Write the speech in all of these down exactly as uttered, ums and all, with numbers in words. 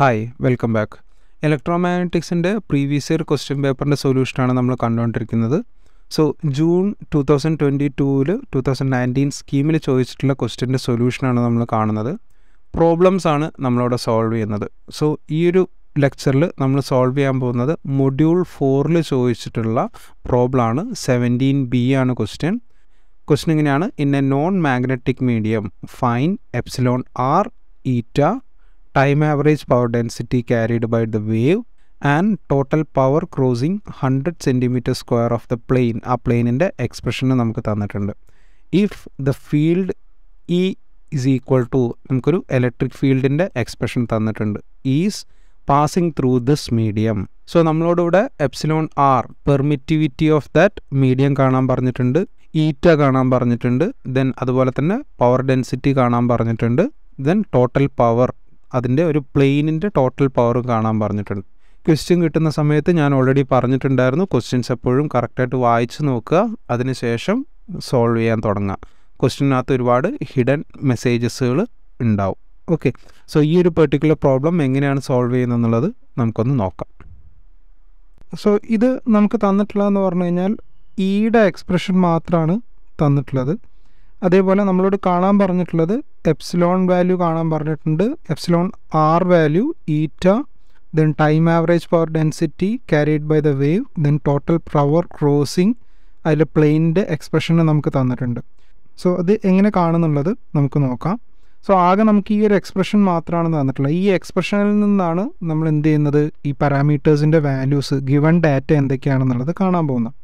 Hi, welcome back. Electromagnetics in the previous year question paper and solution ആണ് നമ്മൾ കണ്ടുകൊണ്ടിരിക്കുന്നത്. So June twenty twenty-two twenty nineteen scheme ൽ ചോദിച്ചിട്ടുള്ള question solution ആണ് നമ്മൾ കാണുന്നത്. Problems ആണ് നമ്മളോട് solve ചെയ്യുന്നത്. So ഈ ഒരു lecture ൽ നമ്മൾ solve ചെയ്യാൻ പോകുന്നത് module four ൽ ചോദിച്ചിട്ടുള്ള problem ആണ് seventeen B ആണ് question. Question എങ്ങനെയാണ്? In a non-magnetic medium find epsilon r eta time average power density carried by the wave and total power crossing one hundred centimeter square of the plane. A plane in the expression namukku thannittund. If the field E is equal to namukku electric field in the expression thannittund is passing through this medium. So nammalodu ivide epsilon r permittivity of that medium kanaan paranjittunde, eta kanaan paranjittunde, then adupole thanne power density kanaan paranjittunde, then total power അതിൻ്റെ ഒരു പ്ലെയിനിൻ്റെ total പവറും കാണാൻ പറഞ്ഞിട്ടുണ്ട്. Question കിട്ടുന്ന സമയത്ത് ഞാൻ already പറഞ്ഞിട്ടുണ്ടായിരുന്നു, questions എപ്പോഴും കറക്റ്റായിട്ട് വായിച്ച് നോക്കുക, അതിനുശേഷം സോൾവ് ചെയ്യാൻ തുടങ്ങുക. ക്വസ്റ്റ്യനകത്ത് ഒരുപാട് ഹിഡൻ മെസ്സേജസുകൾ ഉണ്ടാവും. ഓക്കെ, സോ ഈ ഒരു പെർട്ടിക്കുലർ പ്രോബ്ലം എങ്ങനെയാണ് സോൾവ് ചെയ്യുന്നതെന്നുള്ളത് നമുക്കൊന്ന് നോക്കാം. സോ ഇത് നമുക്ക് തന്നിട്ടുള്ളതെന്ന് പറഞ്ഞു കഴിഞ്ഞാൽ ഈയുടെ എക്സ്പ്രഷൻ മാത്രമാണ് തന്നിട്ടുള്ളത്. അതേപോലെ നമ്മളോട് കാണാൻ പറഞ്ഞിട്ടുള്ളത് എപ്സിലോൺ വാല്യൂ കാണാൻ പറഞ്ഞിട്ടുണ്ട്, epsilon R value, eta, then time average power density carried by the wave, then total power crossing, അതിൽ പ്ലെയിനിൻ്റെ എക്സ്പ്രഷന് നമുക്ക് തന്നിട്ടുണ്ട്. സോ അത് എങ്ങനെ കാണുന്നുള്ളത് നമുക്ക് നോക്കാം. സോ ആകെ നമുക്ക് ഈ ഒരു എക്സ്പ്രഷൻ മാത്രമാണ് തന്നിട്ടുള്ളത്. ഈ എക്സ്പ്രഷനിൽ നിന്നാണ് നമ്മൾ എന്ത് ചെയ്യുന്നത്, ഈ പാരാമീറ്റേഴ്സിൻ്റെ വാല്യൂസ് ഗിവൺ ഡാറ്റ എന്തൊക്കെയാണെന്നുള്ളത് കാണാൻ പോകുന്നത്.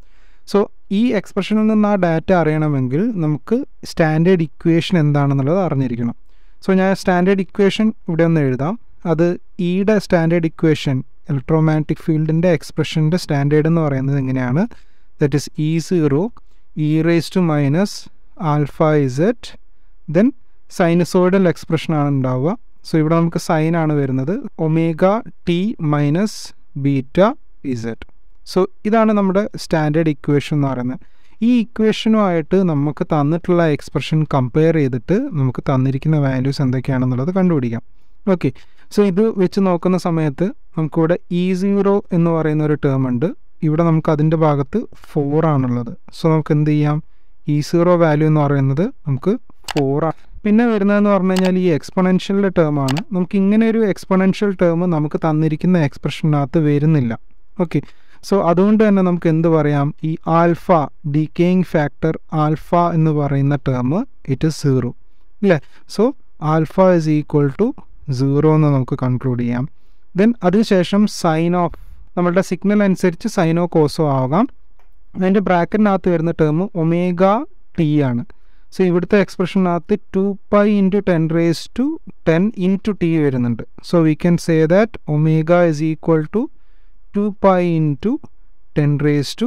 സോ ഈ എക്സ്പ്രഷനിൽ നിന്ന് ആ ഡാറ്റ അറിയണമെങ്കിൽ നമുക്ക് സ്റ്റാൻഡേർഡ് ഇക്വേഷൻ എന്താണെന്നുള്ളത് അറിഞ്ഞിരിക്കണം. സോ ഞാൻ സ്റ്റാൻഡേർഡ് ഇക്വേഷൻ ഇവിടെ ഒന്ന് എഴുതാം. അത് ഈയുടെ സ്റ്റാൻഡേർഡ് ഇക്വേഷൻ, ഇലക്ട്രോമാഗ്നറ്റിക് ഫീൽഡിൻ്റെ എക്സ്പ്രഷൻ്റെ സ്റ്റാൻഡേർഡ് എന്ന് പറയുന്നത് എങ്ങനെയാണ്, that is E zero E raise to minus alpha ഇസെറ്റ്, then sinusoidal എക്സ്പ്രഷനാണ് ഉണ്ടാവുക. സോ ഇവിടെ നമുക്ക് സൈനാണ് വരുന്നത്, omega T minus beta z. So ഇതാണ് നമ്മുടെ സ്റ്റാൻഡേർഡ് ഇക്വേഷൻ എന്ന് പറയുന്നത്. ഈ ഇക്വേഷനുമായിട്ട് നമുക്ക് തന്നിട്ടുള്ള എക്സ്പ്രഷൻ കമ്പയർ ചെയ്തിട്ട് നമുക്ക് തന്നിരിക്കുന്ന വാല്യൂസ് എന്തൊക്കെയാണെന്നുള്ളത് കണ്ടുപിടിക്കാം. ഓക്കെ, സോ ഇത് വെച്ച് നോക്കുന്ന സമയത്ത് നമുക്കിവിടെ ഇ സീറോ എന്ന് പറയുന്ന ഒരു ടേം ഉണ്ട്. ഇവിടെ നമുക്ക് അതിൻ്റെ ഭാഗത്ത് ഫോർ ആണുള്ളത്. സോ നമുക്ക് എന്ത് ചെയ്യാം, ഇ സീറോ വാല്യൂ എന്ന് പറയുന്നത് നമുക്ക് ഫോർ ആണ്. പിന്നെ വരുന്നതെന്ന് പറഞ്ഞു കഴിഞ്ഞാൽ ഈ എക്സ്പൊണൻഷ്യലിൻ്റെ ടേമാണ്. നമുക്ക് ഇങ്ങനെ ഒരു എക്സ്പൊണൻഷ്യൽ ടേം നമുക്ക് തന്നിരിക്കുന്ന എക്സ്പ്രഷനകത്ത് വരുന്നില്ല. ഓക്കെ, സോ അതുകൊണ്ട് തന്നെ നമുക്ക് എന്ത് പറയാം, ഈ ആൽഫ ഡിക്കേയിങ് ഫാക്ടർ ആൽഫ എന്ന് പറയുന്ന ടേം ഇറ്റ് ഇസ് സീറോ അല്ലേ. So alpha is equal to zero എന്ന് നമുക്ക് കൺക്ലൂഡ് ചെയ്യാം. ദെൻ അതിനുശേഷം സൈൻ ഓഫ് നമ്മളുടെ സിഗ്നൽ അനുസരിച്ച് സൈനോ കോസോ ആകാം. അതിൻ്റെ ബ്രാക്കറ്റിനകത്ത് വരുന്ന ടേം ഒമേഗ ടി ആണ്. സോ ഇവിടുത്തെ എക്സ്പ്രഷനകത്ത് two pi into ten raise to ten into t വരുന്നുണ്ട്. So we can say that omega is equal to two pi into ten raise to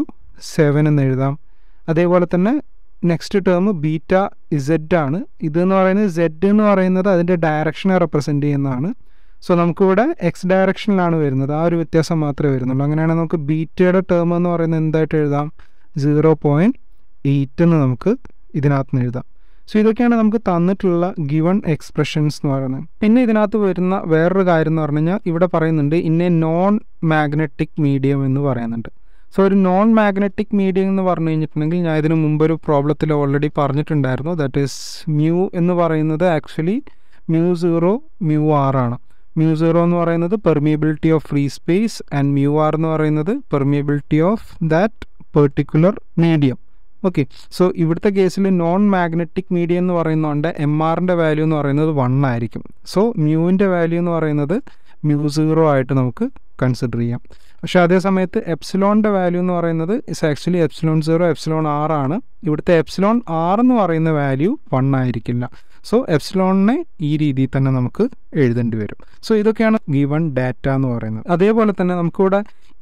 seven എന്ന് എഴുതാം. അതേപോലെ തന്നെ നെക്സ്റ്റ് ടേം ബീറ്റ ഇസെഡ് ആണ്. ഇതെന്ന് പറയുന്നത് സെഡ് എന്ന് പറയുന്നത് അതിൻ്റെ ഡയറക്ഷനെ റെപ്രസെൻ്റ് ചെയ്യുന്നതാണ്. സോ നമുക്കിവിടെ എക്സ് ഡയറക്ഷനിലാണ് വരുന്നത്, ആ ഒരു വ്യത്യാസം മാത്രമേ വരുന്നുള്ളൂ. അങ്ങനെയാണെങ്കിൽ നമുക്ക് ബീറ്റയുടെ ടേം എന്ന് പറയുന്നത് എന്തായിട്ട് എഴുതാം, സീറോ പോയിൻറ്റ് എയ്റ്റ് എന്ന് നമുക്ക് ഇതിനകത്ത് നിന്ന് എഴുതാം. സോ ഇതൊക്കെയാണ് നമുക്ക് തന്നിട്ടുള്ള ഗിവൺ എക്സ്പ്രഷൻസ് എന്ന് പറയുന്നത്. പിന്നെ ഇതിനകത്ത് വരുന്ന വേറൊരു കാര്യം എന്ന് പറഞ്ഞു കഴിഞ്ഞാൽ ഇവിടെ പറയുന്നുണ്ട് in a non magnetic medium എന്ന് പറയുന്നുണ്ട്. സോ ഒരു നോൺ മാഗ്നറ്റിക് മീഡിയം എന്ന് പറഞ്ഞു കഴിഞ്ഞിട്ടുണ്ടെങ്കിൽ ഞാൻ ഇതിന് മുമ്പൊരു പ്രോബ്ലത്തിൽ ഓൾറെഡി പറഞ്ഞിട്ടുണ്ടായിരുന്നു, ദാറ്റ് ഈസ് മ്യൂ എന്ന് പറയുന്നത് actually mu zero mu R ആണ്. മ്യൂ സീറോ എന്ന് പറയുന്നത് permeability of free space and mu R എന്ന് പറയുന്നത് permeability of that particular medium. Okay, so ഇവിടുത്തെ കേസിൽ നോൺ മാഗ്നറ്റിക് മീഡിയം എന്ന് പറയുന്നതുകൊണ്ട് എം ആറിൻ്റെ വാല്യൂ എന്ന് പറയുന്നത് വൺ ആയിരിക്കും. സോ മ്യൂവിൻ്റെ വാല്യൂ എന്ന് പറയുന്നത് മ്യൂ സീറോ ആയിട്ട് നമുക്ക് കൺസിഡർ ചെയ്യാം. പക്ഷേ അതേ സമയത്ത് എപ്സിലോണിൻ്റെ വാല്യൂ എന്ന് പറയുന്നത് it's actually epsilon zero epsilon R ആണ്. ഇവിടുത്തെ എപ്സിലോൺ ആർ എന്ന് പറയുന്ന വാല്യൂ വൺ ആയിരിക്കില്ല. സോ എപ്സിലോണിനെ ഈ രീതിയിൽ തന്നെ നമുക്ക് എഴുതേണ്ടി വരും. സോ ഇതൊക്കെയാണ് ഗിവൺ ഡാറ്റ എന്ന് പറയുന്നത്. അതേപോലെ തന്നെ നമുക്കിവിടെ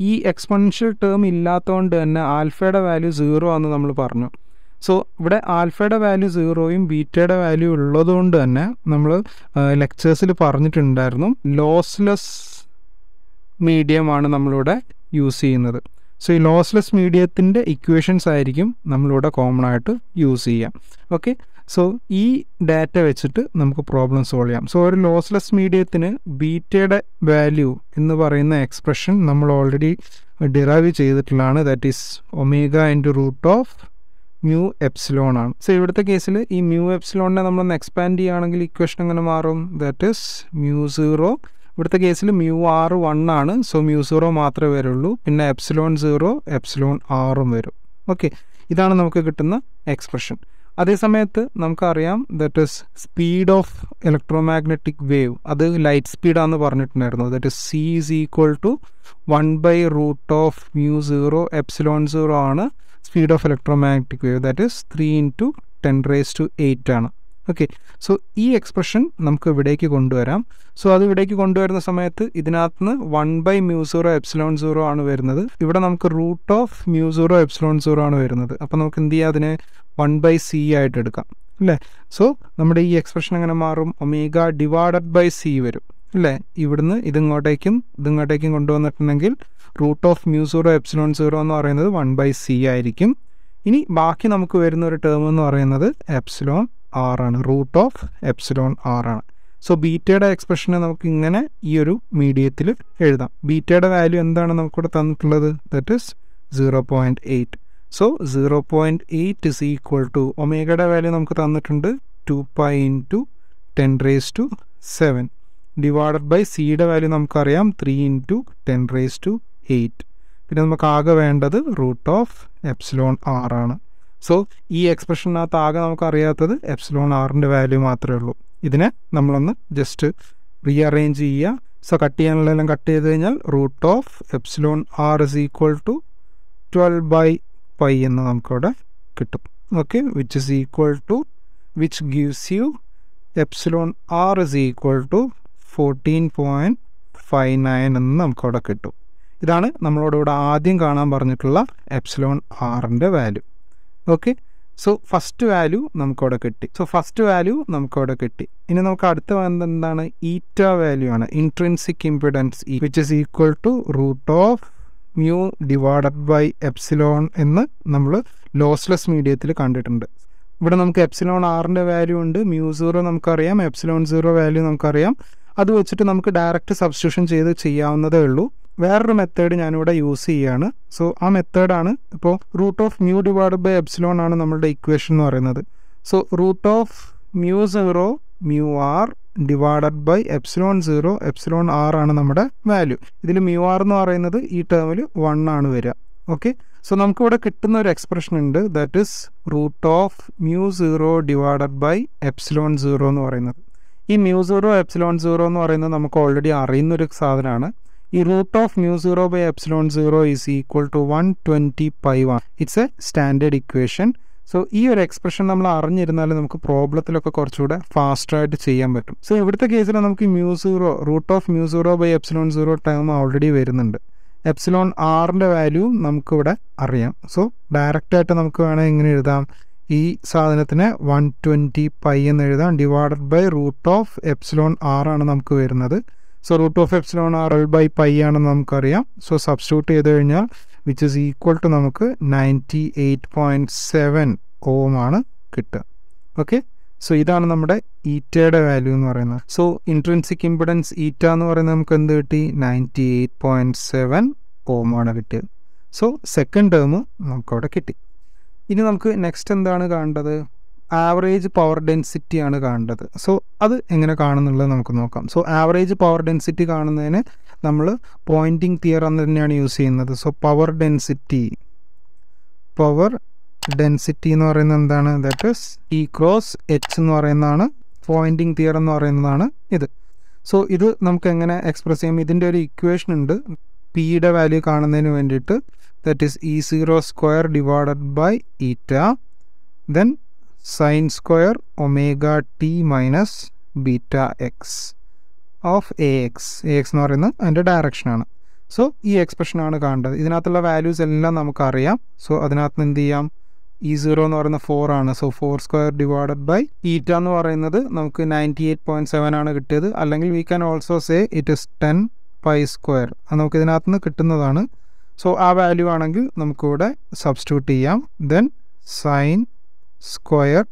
ഈ എക്സ്പൊണൻഷ്യൽ ടേം ഇല്ലാത്തതുകൊണ്ട് തന്നെ ആൽഫയുടെ വാല്യൂ സീറോ ആണെന്ന് നമ്മൾ പറഞ്ഞു. സോ ഇവിടെ ആൽഫയുടെ വാല്യൂ സീറോയും ബീറ്റയുടെ വാല്യൂ ഉള്ളതുകൊണ്ട് തന്നെ നമ്മൾ ലെക്ചേഴ്സിൽ പറഞ്ഞിട്ടുണ്ടായിരുന്നു ലോസ്ലെസ് മീഡിയമാണ് നമ്മളിവിടെ യൂസ് ചെയ്യുന്നത്. സോ ഈ ലോസ്ലെസ് മീഡിയത്തിൻ്റെ ഇക്വേഷൻസ് ആയിരിക്കും നമ്മളിവിടെ കോമൺ ആയിട്ട് യൂസ് ചെയ്യാം. Okay, So, this data we problem solve. So, in lossless medium, beta value in the expression we already derived. That is omega into root of mu epsilon. So, in this case, this mu epsilon we expand the equation. That is mu zero. In this case, mu r one. So, mu zero matra in epsilon zero, epsilon r. Okay. This is the expression. That is the speed of electromagnetic wave. That is light speed. That is C is equal to one by root of mu zero epsilon zero speed of electromagnetic wave. That is three into ten raised to eight. Okay. So, this expression we will take here. So, that we will take here, one by mu zero epsilon zero. Here we will take root of mu zero epsilon zero. Then we will take one by c. So, we will take this expression omega divided by c. Here we will take root of mu zero epsilon zero one by c. Now, we will take term epsilon r and root of epsilon r and. So beta expression in this medium beta value that is zero point eight. So zero point eight is equal to omega value two pi into ten raised to seven divided by c value three into ten raised to eight. Root of epsilon r. So, this expression is epsilon r value. This is just rearrange. So, root of epsilon r is equal to twelve by pi. Okay, which is equal to, which gives you epsilon r is equal to fourteen point five nine. This is epsilon r value. Okay, so first value namukkoda kitti. So first value namukkoda kitti. Ini namukku adutha vandana eta value ana intrinsic impedance E, which is equal to root of mu divided by epsilon ennu nammal lossless mediathil kandittunde. Ivide namukku epsilon r inde value undu, mu zero namukku ariyam, epsilon zero value namukku ariyam. Adu vechittu namukku direct substitution cheyidu cheyyavunade ullu. Where method I will use here. So, that method is root of mu divided by epsilon is equation. So, root of mu zero mu r divided by epsilon zero epsilon r is value. This mu r is term one. Okay. So, we will get an expression that is root of mu zero divided by epsilon zero. This mu zero epsilon zero is already root of mu zero by epsilon zero is equal to one hundred twenty pi one. It's a standard equation. So, this expression we will do the problem faster. So, in this case, mu zero, root of mu zero by epsilon zero term already there. Epsilon r value we know. So, direct at this one hundred twenty pi divided by root of epsilon r. So, root of epsilon r by pi is. So, substitute which is equal to ninety-eight point seven ohm. Okay. So, this is our eta value. So, intrinsic impedance eta is ninety-eight point seven ohm. So, second term we have. Next term average power density. So, that is. So, average power density is the pointing theorem use. So, power density. Power density that is E cross H pointing theorem. So, this is express this equation. P value that is E zero square divided by eta. Then sin square omega t minus beta x of ax. Ax is the direction. So, this expression is the values. So, that is E zero is four. So, four square divided by eta is ninety-eight point seven. We can also say it is ten pi square. So, that value we substitute. Then, sin square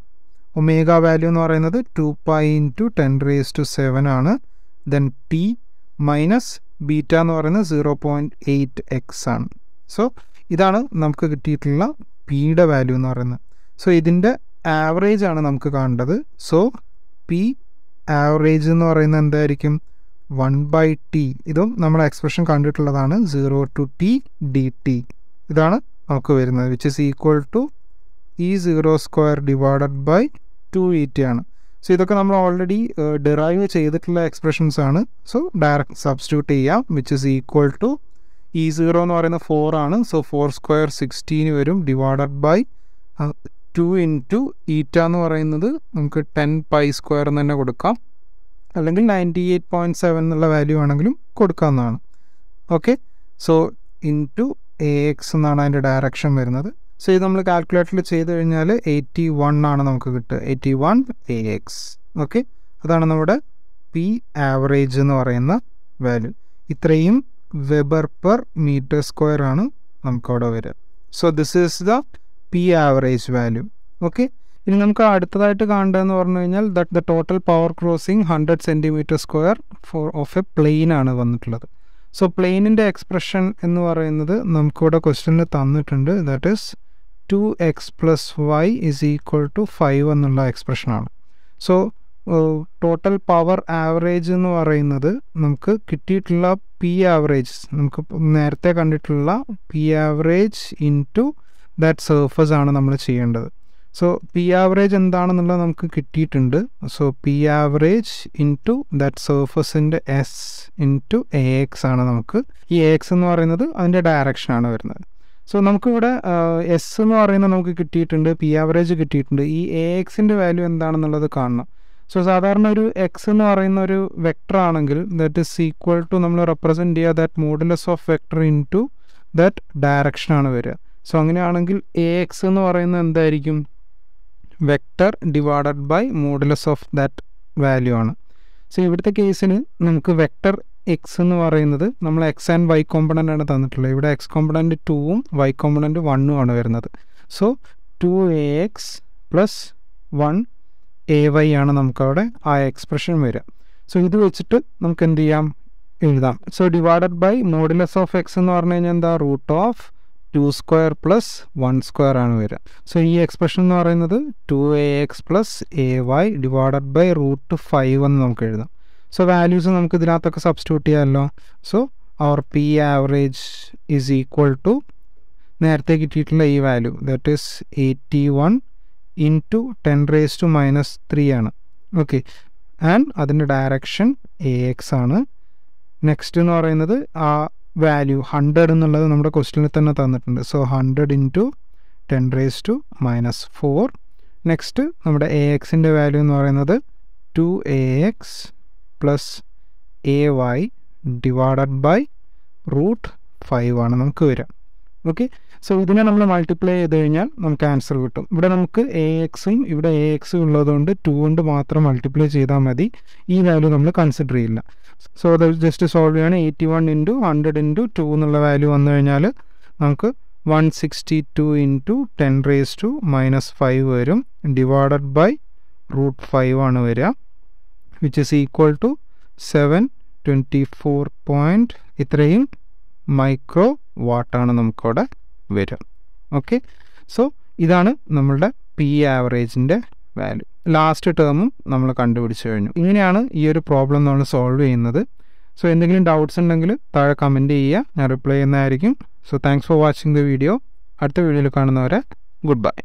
omega value എന്ന് പറയുന്നത് two pi into ten raised to seven ആണ്. Then p minus beta എന്ന് പറയുന്നത് zero point eight x ആണ്. So ഇതാണ് നമുക്ക് കിട്ടിയിട്ടുള്ള pയുടെ value എന്ന് പറയുന്നത്. So ഇതിൻ്റെ ആവറേജ് ആണ് നമുക്ക് കാണേണ്ടത്. So p ആവറേജ് എന്ന് പറയുന്നത് എന്തായിരിക്കും? one by t. ഇതും നമ്മുടെ എക്സ്പ്രഷൻ കണ്ടിട്ടുള്ളതാണ് zero to t d t. ഇതാണ് നമുക്ക് വരുന്നത്, which is equal to e zero square divided by two e t ആണ്. സോ ഇതൊക്കെ നമ്മൾ ഓൾറെഡി ഡിറൈവ് ചെയ്തിട്ടുള്ള എക്സ്പ്രഷൻസ് ആണ്. സോ ഡയറക്റ്റ് സബ്സ്റ്റിറ്റ്യൂട്ട് ചെയ്യാം, which is equal to E zero എന്ന് പറയുന്ന ഫോർ ആണ്. സോ ഫോർ സ്ക്വയർ സിക്സ്റ്റീൻ വരും, divided by two into eta എന്ന് പറയുന്നത് നമുക്ക് ടെൻ പൈ സ്ക്വയർ എന്ന് തന്നെ കൊടുക്കാം, അല്ലെങ്കിൽ നയൻറ്റി എയ്റ്റ് പോയിൻറ്റ് സെവൻ എന്നുള്ള വാല്യൂ ആണെങ്കിലും കൊടുക്കാവുന്നതാണ്. Okay, so into A X എന്നാണ് അതിൻ്റെ ഡയറക്ഷൻ വരുന്നത്. സോ ഇത് നമ്മൾ കാൽക്കുലേറ്ററിൽ ചെയ്ത് കഴിഞ്ഞാൽ എയ്റ്റി വൺ ആണ് നമുക്ക് കിട്ടുക, eighty one A X. Okay, അതാണ് നമ്മുടെ പി ആവറേജ് എന്ന് പറയുന്ന വാല്യൂ. ഇത്രയും വെബർ പെർ മീറ്റർ സ്ക്വയർ ആണ് നമുക്കവിടെ വരിക. So this is the P average value. Okay, ഇനി നമുക്ക് അടുത്തതായിട്ട് കാണേണ്ടതെന്ന് പറഞ്ഞു കഴിഞ്ഞാൽ that the total power crossing hundred centimetre square four of a plane ആണ് വന്നിട്ടുള്ളത്. സോ പ്ലെയിനിൻ്റെ എക്സ്പ്രഷൻ എന്ന് പറയുന്നത് നമുക്കിവിടെ ക്വസ്റ്റ്യനിൽ തന്നിട്ടുണ്ട്, that is two X plus Y is equal to five എന്നുള്ള എക്സ്പ്രഷനാണ്. സോ ടോട്ടൽ പവർ ആവറേജ് എന്ന് പറയുന്നത് നമുക്ക് കിട്ടിയിട്ടുള്ള പി ആവറേജ്, നമുക്ക് നേരത്തെ കണ്ടിട്ടുള്ള P average into that surface ആണ് നമ്മൾ ചെയ്യേണ്ടത്. സോ പി ആവറേജ് എന്താണെന്നുള്ളത് നമുക്ക് കിട്ടിയിട്ടുണ്ട്. So P average into that സർഫസിൻ്റെ S into A X ആണ് നമുക്ക്. ഈ എ എക്സ് എന്ന് പറയുന്നത് അതിൻ്റെ ഡയറക്ഷനാണ് വരുന്നത്. സോ നമുക്കിവിടെ എസ് എന്ന് പറയുന്നത് നമുക്ക് കിട്ടിയിട്ടുണ്ട്, പി ആവറേജ് കിട്ടിയിട്ടുണ്ട്. ഈ എ എക്സിൻ്റെ വാല്യൂ എന്താണെന്നുള്ളത് കാണണം. സോ സാധാരണ ഒരു എക്സ് എന്ന് പറയുന്ന ഒരു വെക്ടർ ആണെങ്കിൽ ദാറ്റ് ഇസ് ഈക്വൽ ടു നമ്മൾ റെപ്രസെൻറ്റ് ചെയ്യുക that modulus of vector into that ഡയറക്ഷനാണ് വരിക. സോ അങ്ങനെയാണെങ്കിൽ എ എക്സ് എന്ന് പറയുന്നത് എന്തായിരിക്കും? Vector divided by modulus of that value ആണ്. സോ ഇവിടുത്തെ കേസിന് നമുക്ക് വെക്ടർ എക്സ് എന്ന് പറയുന്നത് നമ്മൾ എക്സ് ആൻഡ് വൈ കോമ്പണൻ്റ് ആണ് തന്നിട്ടുള്ളത്. ഇവിടെ എക്സ് കോമ്പണൻ്റ് ടൂവും വൈ കോമ്പണൻ്റ് വണ്ണും ആണ് വരുന്നത്. So two A X plus one A Y ആണ് നമുക്കവിടെ ആ എക്സ്പ്രഷൻ വരിക. സോ ഇത് വെച്ചിട്ട് നമുക്ക് എന്ത് ചെയ്യാം? എഴുതാം. So divided by modulus of X എന്ന് പറഞ്ഞു കഴിഞ്ഞാൽ എന്താ? Root of two square plus one square ആണ് വരിക. സോ ഈ എക്സ്പ്രഷൻ എന്ന് പറയുന്നത് two A X plus A Y divided by root five എന്ന് നമുക്ക് എഴുതാം. സോ വാല്യൂസ് നമുക്ക് ഇതിനകത്തൊക്കെ സബ്സ്റ്റിറ്റ്യൂട്ട് ചെയ്യാമല്ലോ. So our P average is equal to നേരത്തെ കിട്ടിയിട്ടുള്ള ഈ വാല്യൂ, that is eighty one into ten raise to minus three ആണ്. ഓക്കെ, ആൻഡ് അതിൻ്റെ ഡയറക്ഷൻ എ എക്സ് ആണ്. നെക്സ്റ്റ് എന്ന് പറയുന്നത് ആ വാല്യൂ ഹൺഡ്രഡ് എന്നുള്ളത് നമ്മുടെ ക്വസ്റ്റ്യനിൽ തന്നെ തന്നിട്ടുണ്ട്. So hundred into ten raise to minus four. Next നമ്മുടെ എ എക്സിൻ്റെ വാല്യൂ എന്ന് പറയുന്നത് two A X plus A Y divided by root five ആണ് നമുക്ക് വരിക. ഓക്കെ, സോ ഇതിനെ നമ്മൾ മൾട്ടിപ്ലൈ ചെയ്ത് കഴിഞ്ഞാൽ നമുക്ക് ആൻസർ കിട്ടും. ഇവിടെ നമുക്ക് എ എക്സും ഇവിടെ എ എക്സും ഉള്ളതുകൊണ്ട് ടു കൊണ്ട് മാത്രം മൾട്ടിപ്ലൈ ചെയ്താൽ മതി, ഈ വാല്യൂ നമ്മൾ കൺസിഡർ ചെയ്യില്ല. സോ അത് ജസ്റ്റ് സോൾവ് ചെയ്യാണ്. Eighty one into hundred into two എന്നുള്ള വാല്യൂ വന്നു കഴിഞ്ഞാൽ നമുക്ക് one sixty two into ten raise to minus five വരും, ഡിവൈഡഡ് ബൈ റൂട്ട് ഫൈവ് ആണ് വരിക, which is equal to seven twenty four point ഇത്രയും മൈക്രോ വാട്ടാണ് നമുക്കവിടെ വരിക. ഓക്കെ, സോ ഇതാണ് നമ്മളുടെ പി ആവറേജിൻ്റെ വാല്യൂ. ലാസ്റ്റ് ടേമും നമ്മൾ കണ്ടുപിടിച്ച് കഴിഞ്ഞു. ഇങ്ങനെയാണ് ഈ ഒരു പ്രോബ്ലം നമ്മൾ സോൾവ് ചെയ്യുന്നത്. സോ എന്തെങ്കിലും ഡൗട്ട്സ് ഉണ്ടെങ്കിൽ താഴെ കമൻറ്റ് ചെയ്യുക, ഞാൻ റിപ്ലൈ ചെയ്യുന്നതായിരിക്കും. So thanks for watching the video. അടുത്ത വീഡിയോയിൽ കാണുന്നവരെ ഗുഡ് ബൈ.